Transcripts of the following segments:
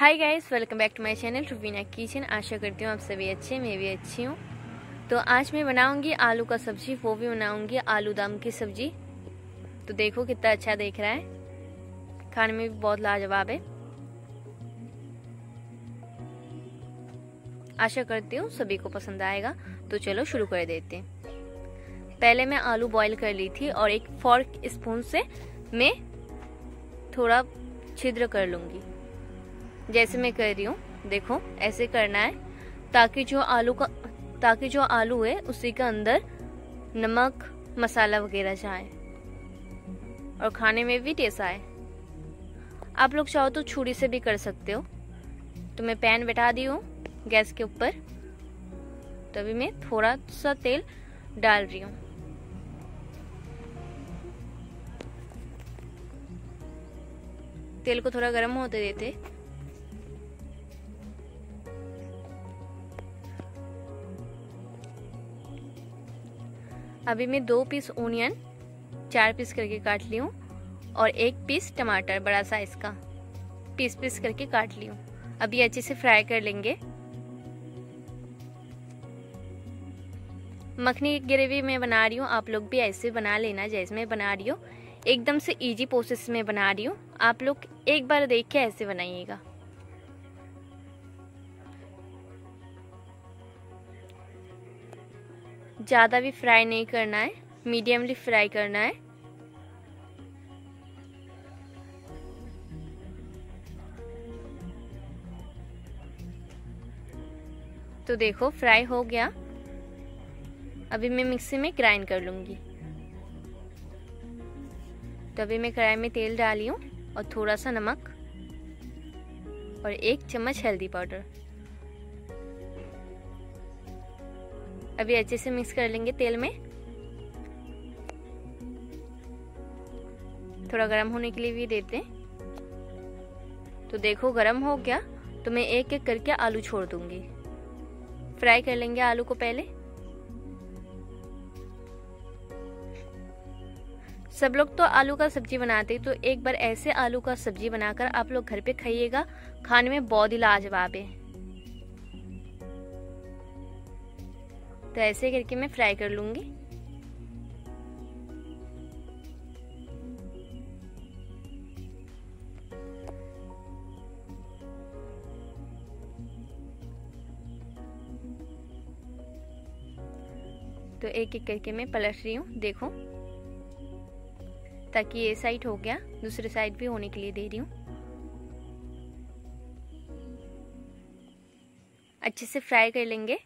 Hi guys, welcome back to my channel Rupina kitchen. आशा करती हूँ आप सभी अच्छे हैं, मैं भी अच्छी हूँ। तो आज मैं बनाऊँगी आलू का सब्जी, वो भी बनाऊँगी आलू दम की सब्जी। तो देखो कितना अच्छा देख रहा है, खाने में भी बहुत लाजवाब है। आशा करती हूँ सभी को पसंद आएगा। तो चलो शुरू कर देते हैं। पहले मैं आलू बॉईल कर ली थी और एक फोर्क स्पून से मैं थोड़ा छिद्र कर लूँगी, जैसे मैं कर रही हूँ। देखो ऐसे करना है ताकि जो आलू है उसी के अंदर नमक मसाला वगैरह जाए और खाने में भी टेस्ट आए। आप लोग चाहो तो छुरी से भी कर सकते हो। तो मैं पैन बैठा दी हूँ गैस के ऊपर, तभी मैं थोड़ा सा तेल डाल रही हूँ। तेल को थोड़ा गर्म होते देते। अभी मैं 2 पीस ओनियन 4 पीस करके काट ली हूँ और 1 पीस टमाटर बड़ा साइज का पीस करके काट ली हूँ। अभी अच्छे से फ्राई कर लेंगे। मखनी ग्रेवी मैं बना रही हूँ, आप लोग भी ऐसे बना लेना जैसे मैं बना रही हूँ। एकदम से इजी प्रोसेस में बना रही हूँ, आप लोग एक बार देख के ऐसे बनाइएगा। ज़्यादा भी फ्राई नहीं करना है, मीडियमली फ्राई करना है। तो देखो फ्राई हो गया। अभी मैं मिक्सी में ग्राइंड कर लूँगी। तो अभी मैं कढ़ाई में तेल डाली हूँ और थोड़ा सा नमक और 1 चम्मच हल्दी पाउडर। अभी अच्छे से मिक्स कर लेंगे तेल में, थोड़ा गर्म होने के लिए भी देते हैं। तो देखो गर्म हो गया। तो मैं एक एक करके आलू छोड़ दूंगी। फ्राई कर लेंगे आलू को पहले। सब लोग तो आलू का सब्जी बनाते हैं, तो एक बार ऐसे आलू का सब्जी बनाकर आप लोग घर पे खाइएगा, खाने में बहुत ही लाजवाब है। तो ऐसे करके मैं फ्राई कर लूंगी। तो एक एक करके मैं पलट रही हूँ, देखो, ताकि ये साइड हो गया, दूसरे साइड भी होने के लिए दे रही हूँ। अच्छे से फ्राई कर लेंगे,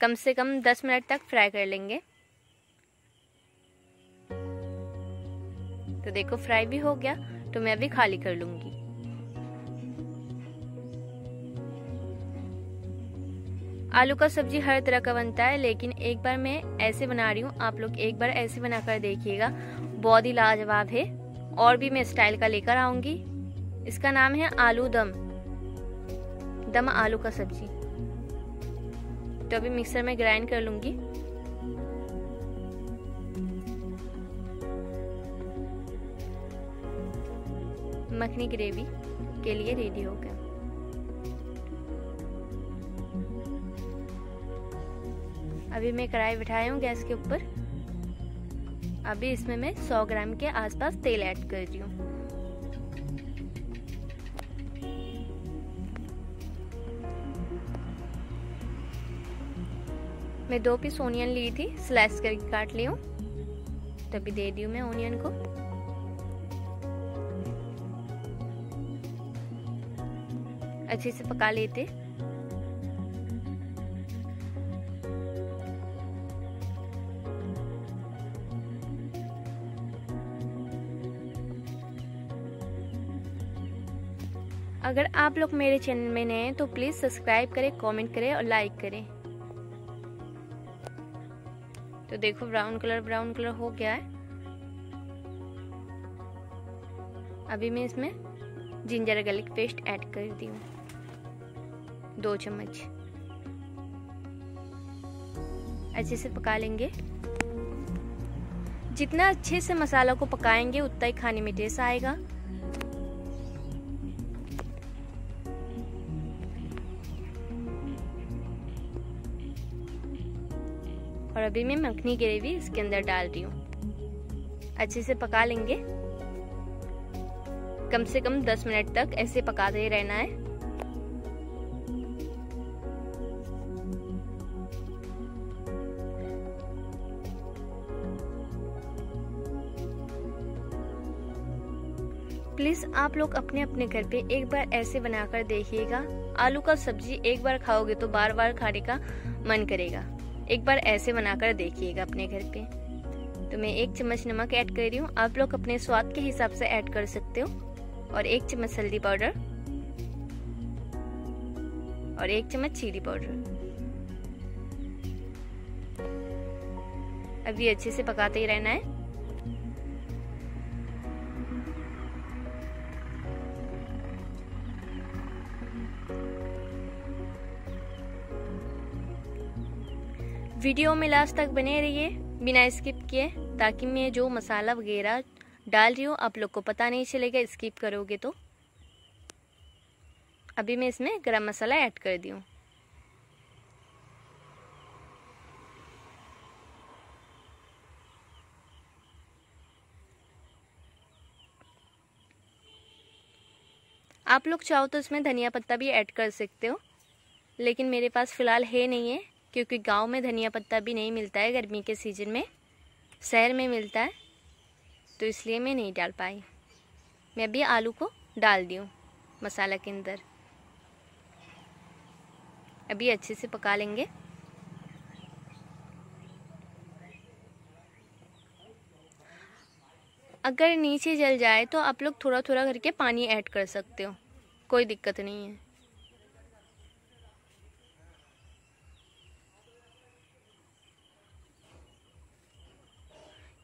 कम से कम 10 मिनट तक फ्राई कर लेंगे। तो देखो फ्राई भी हो गया। तो मैं अभी खाली कर लूंगी। आलू का सब्जी हर तरह का बनता है, लेकिन एक बार मैं ऐसे बना रही हूँ, आप लोग एक बार ऐसे बनाकर देखिएगा, बहुत ही लाजवाब है। और भी मैं स्टाइल का लेकर आऊंगी। इसका नाम है आलू दम आलू का सब्जी। तो अभी मिक्सर में ग्राइंड कर लूंगी। मखनी ग्रेवी के लिए रेडी हो गया। अभी मैं कढ़ाई बिठाई हूँ गैस के ऊपर। अभी इसमें मैं 100 ग्राम के आसपास तेल ऐड कर रही हूँ। मैं 2 पीस ओनियन ली थी, स्लाइस करके काट ली हूँ, तभी दे दी हूँ मैं ओनियन को। अच्छे से पका लेते। अगर आप लोग मेरे चैनल में नए हैं तो प्लीज सब्सक्राइब करें, कमेंट करें और लाइक करें। तो देखो ब्राउन कलर हो गया है। अभी मैं इसमें जिंजर गार्लिक पेस्ट ऐड कर दी हूँ 2 चम्मच। अच्छे से पका लेंगे। जितना अच्छे से मसाला को पकाएंगे उतना ही खाने में टेस्ट आएगा। और अभी मैं मखनी ग्रेवी इसके अंदर डाल रही हूँ। अच्छे से पका लेंगे, कम से कम 10 मिनट तक ऐसे पकाते रहना है। प्लीज आप लोग अपने अपने घर पे एक बार ऐसे बनाकर देखिएगा। आलू का सब्जी एक बार खाओगे तो बार बार खाने का मन करेगा। एक बार ऐसे बनाकर देखिएगा अपने घर पे। तो मैं 1 चम्मच नमक ऐड कर रही हूँ, आप लोग अपने स्वाद के हिसाब से ऐड कर सकते हो। और 1 चम्मच हल्दी पाउडर और 1 चम्मच चीनी पाउडर। अब ये अच्छे से पकाते ही रहना है। वीडियो में लास्ट तक बने रहिए बिना स्किप किए, ताकि मैं जो मसाला वगैरह डाल रही हूँ आप लोग को पता नहीं चलेगा स्किप करोगे तो। अभी मैं इसमें गरम मसाला ऐड कर दी हूँ। आप लोग चाहो तो इसमें धनिया पत्ता भी ऐड कर सकते हो, लेकिन मेरे पास फिलहाल है नहीं है, क्योंकि गांव में धनिया पत्ता भी नहीं मिलता है गर्मी के सीजन में, शहर में मिलता है, तो इसलिए मैं नहीं डाल पाई। मैं अभी आलू को डाल दी हूँ मसाला के अंदर। अभी अच्छे से पका लेंगे। अगर नीचे जल जाए तो आप लोग थोड़ा थोड़ा करके पानी ऐड कर सकते हो, कोई दिक्कत नहीं है।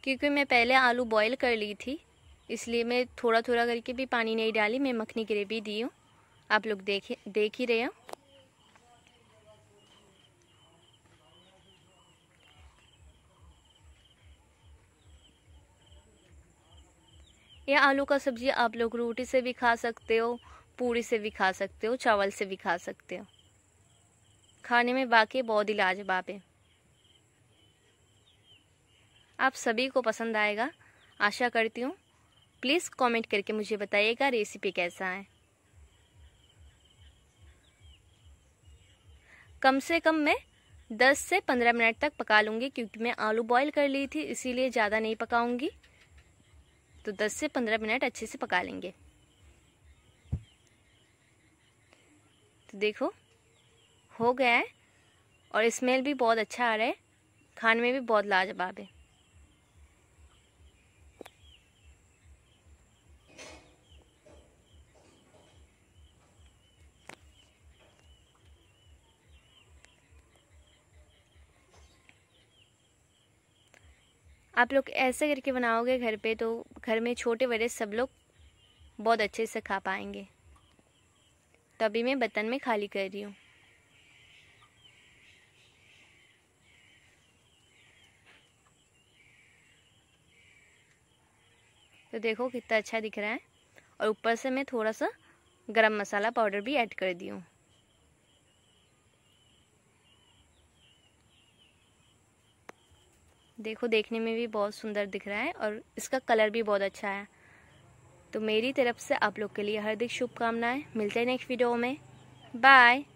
क्योंकि मैं पहले आलू बॉईल कर ली थी, इसलिए मैं थोड़ा थोड़ा करके भी पानी नहीं डाली, मैं मखनी ग्रेवी दी हूँ। आप लोग देख ही रहे हो। यह आलू का सब्जी आप लोग रोटी से भी खा सकते हो, पूरी से भी खा सकते हो, चावल से भी खा सकते हो। खाने में वाकई बहुत ही लाजवाब है। आप सभी को पसंद आएगा आशा करती हूँ। प्लीज़ कमेंट करके मुझे बताइएगा रेसिपी कैसा है। कम से कम मैं 10 से 15 मिनट तक पका लूँगी, क्योंकि मैं आलू बॉईल कर ली थी इसीलिए ज़्यादा नहीं पकाऊँगी। तो 10 से 15 मिनट अच्छे से पका लेंगे। तो देखो हो गया है, और स्मेल भी बहुत अच्छा आ रहा है, खाने में भी बहुत लाजवाब है। आप लोग ऐसे करके बनाओगे घर पे तो घर में छोटे बड़े सब लोग बहुत अच्छे से खा पाएंगे। तो अभी मैं बर्तन में खाली कर रही हूँ। तो देखो कितना अच्छा दिख रहा है। और ऊपर से मैं थोड़ा सा गरम मसाला पाउडर भी ऐड कर दी हूँ। देखो देखने में भी बहुत सुंदर दिख रहा है और इसका कलर भी बहुत अच्छा है। तो मेरी तरफ से आप लोग के लिए हार्दिक शुभकामनाएं। मिलते हैं नेक्स्ट वीडियो में। बाय।